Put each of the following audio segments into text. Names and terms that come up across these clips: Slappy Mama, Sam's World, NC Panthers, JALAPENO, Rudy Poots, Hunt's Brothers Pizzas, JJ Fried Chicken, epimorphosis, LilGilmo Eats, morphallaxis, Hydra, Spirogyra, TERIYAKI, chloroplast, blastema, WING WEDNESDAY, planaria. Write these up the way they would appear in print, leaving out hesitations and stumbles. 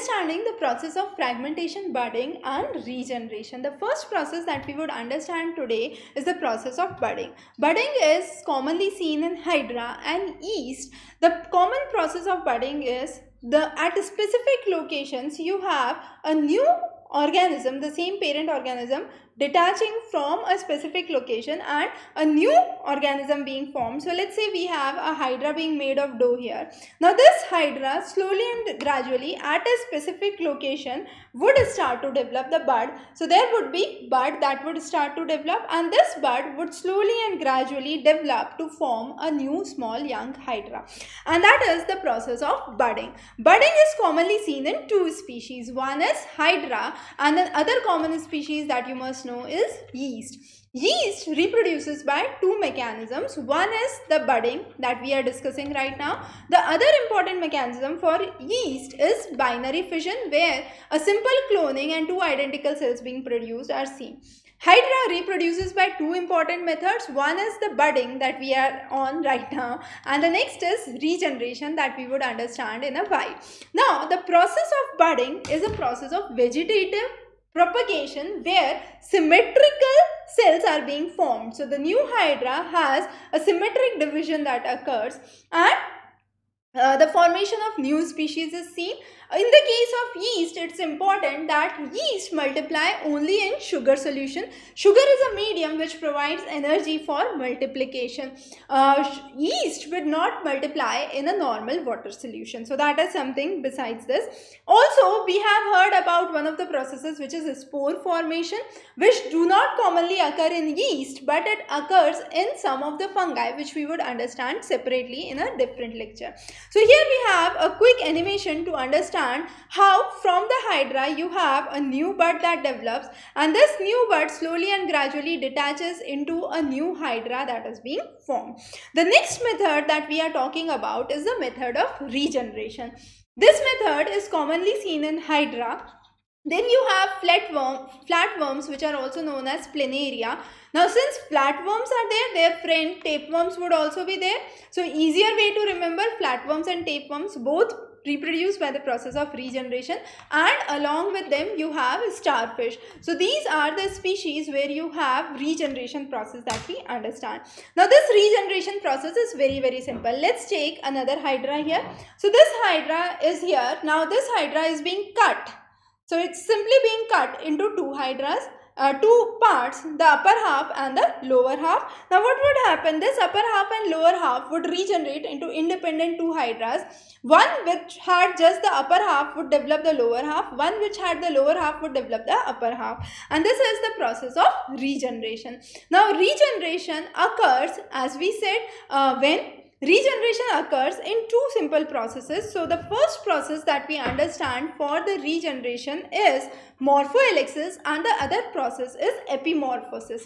understanding the process of fragmentation, budding and regeneration. The first process that we would understand today is the process of budding. Budding is commonly seen in Hydra and yeast. The common process of budding is at specific locations you have a new organism, the same parent organism, detaching from a specific location and a new organism being formed. So let's say we have a Hydra being made of dough here. Now this Hydra slowly and gradually at a specific location would start to develop the bud. So there would be bud that would start to develop, and this bud would slowly and gradually develop to form a new small young Hydra. And that is the process of budding. Budding is commonly seen in two species. One is Hydra, and the other common species that you must know is yeast. Yeast reproduces by two mechanisms. One is the budding that we are discussing right now. The other important mechanism for yeast is binary fission, where a simple cloning and two identical cells being produced are seen. Hydra reproduces by two important methods. One is the budding that we are on right now, and the next is regeneration that we would understand in a while. Now the process of budding is a process of vegetative propagation where symmetrical cells are being formed. So the new Hydra has a symmetric division that occurs, and the formation of new species is seen. In the case of yeast, it's important that yeast multiply only in sugar solution. Sugar is a medium which provides energy for multiplication. Yeast would not multiply in a normal water solution. So that is something besides this. Also, we have heard about one of the processes which is spore formation, which do not commonly occur in yeast, but it occurs in some of the fungi, which we would understand separately in a different lecture. So here we have a quick animation to understand how from the Hydra you have a new bud that develops, and this new bud slowly and gradually detaches into a new Hydra that is being formed. The next method that we are talking about is the method of regeneration. This method is commonly seen in Hydra. Then you have flatworms, which are also known as planaria. Now since flatworms are there, their friend tapeworms would also be there. So easier way to remember, flatworms and tapeworms both reproduce by the process of regeneration, and along with them you have starfish. So these are the species where you have regeneration process that we understand. Now this regeneration process is very, very simple. Let's take another Hydra here. So this Hydra is here. Now this Hydra is being cut. So it's simply being cut into two Hydras, two parts, the upper half and the lower half. Now what would happen? This upper half and lower half would regenerate into independent two Hydras. One which had just the upper half would develop the lower half. One which had the lower half would develop the upper half. And this is the process of regeneration. Now regeneration occurs, as we said, when regeneration occurs in two simple processes. So the first process that we understand for the regeneration is morphallaxis, and the other process is epimorphosis.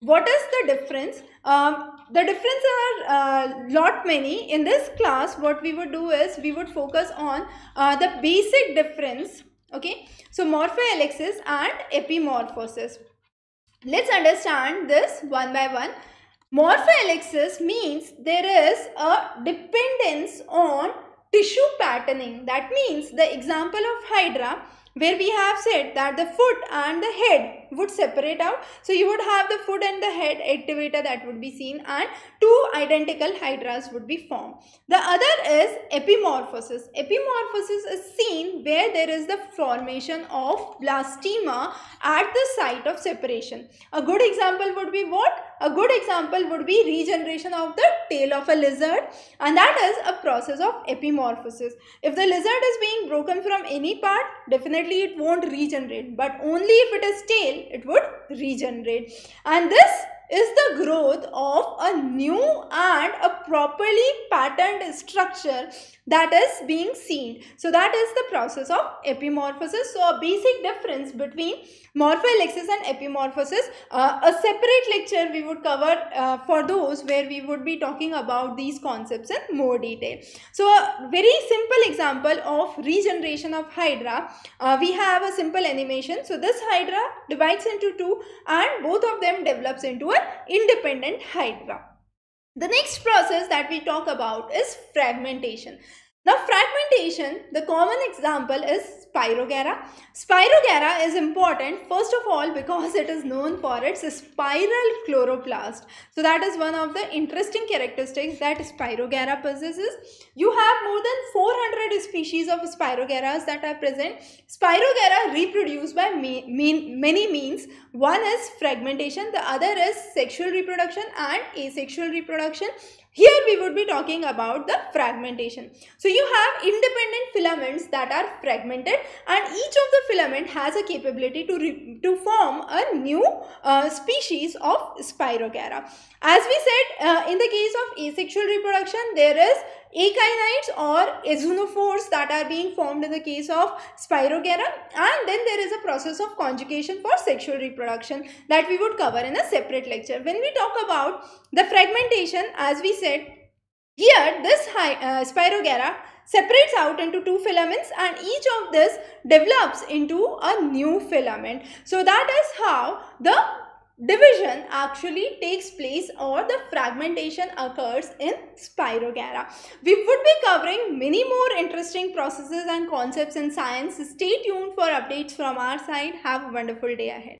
What is the difference? The difference are lot many. In this class, what we would do is we would focus on the basic difference. Okay, so morphallaxis and epimorphosis. Let's understand this one by one. Morphallaxis means there is a dependence on tissue patterning. That means the example of Hydra, where we have said that the foot and the head would separate out. So you would have the foot and the head activator that would be seen, and two identical Hydras would be formed. The other is epimorphosis. Epimorphosis is seen where there is the formation of blastema at the site of separation. A good example would be what? A good example would be regeneration of the tail of a lizard, and that is a process of epimorphosis. If the lizard is being broken from any part, definitely it won't regenerate, but only if it is tail it would regenerate. And this is the growth of a new and a properly patterned structure that is being seen. So that is the process of epimorphosis. So a basic difference between morphallaxis and epimorphosis. A separate lecture we would cover for those where we would be talking about these concepts in more detail. So a very simple example of regeneration of Hydra. We have a simple animation. So this Hydra divides into two, and both of them develops into an independent Hydra. The next process that we talk about is fragmentation. Now fragmentation, the common example is Spirogyra. Spirogyra is important first of all because it is known for its spiral chloroplast. So that is one of the interesting characteristics that Spirogyra possesses. You have more than 400 species of Spirogyras that are present. Spirogyra reproduce by many means. One is fragmentation, the other is sexual reproduction and asexual reproduction. Here we would be talking about the fragmentation. So you have independent filaments that are fragmented and each of the filament has a capability to form a new species of Spirogyra. As we said, in the case of asexual reproduction, there is echinides or azonophores that are being formed in the case of Spirogyra, and then there is a process of conjugation for sexual reproduction that we would cover in a separate lecture. When we talk about the fragmentation, as we said, here this Spirogyra separates out into two filaments and each of this develops into a new filament. So that is how the division actually takes place or the fragmentation occurs in Spirogyra. We would be covering many more interesting processes and concepts in science. Stay tuned for updates from our side. Have a wonderful day ahead.